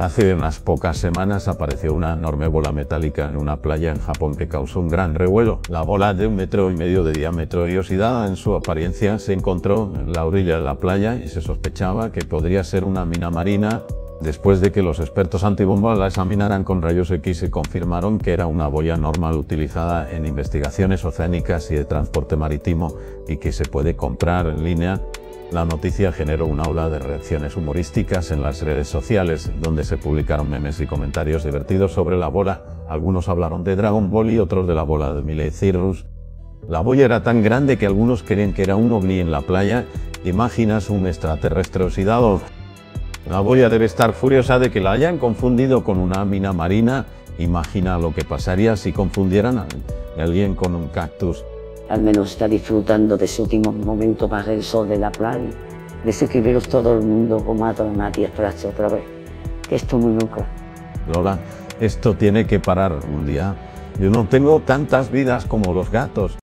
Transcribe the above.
Hace unas pocas semanas apareció una enorme bola metálica en una playa en Japón que causó un gran revuelo. La bola, de 1,5 metros de diámetro y oxidada en su apariencia, se encontró en la orilla de la playa y se sospechaba que podría ser una mina marina. Después de que los expertos antibomba la examinaran con rayos X, se confirmaron que era una boya normal utilizada en investigaciones oceánicas y de transporte marítimo y que se puede comprar en línea. La noticia generó una ola de reacciones humorísticas en las redes sociales, donde se publicaron memes y comentarios divertidos sobre la bola. Algunos hablaron de Dragon Ball y otros de la bola de Miley Cyrus. La boya era tan grande que algunos creen que era un ovni en la playa. ¿Imaginas un extraterrestre oxidado? La boya debe estar furiosa de que la hayan confundido con una mina marina. Imagina lo que pasaría si confundieran a alguien con un cactus. Al menos está disfrutando de su último momento bajo el sol de la playa. Deseo que veros todo el mundo como a Matías Prats otra vez. Que esto muy loco. Lola, esto tiene que parar un día. Yo no tengo tantas vidas como los gatos.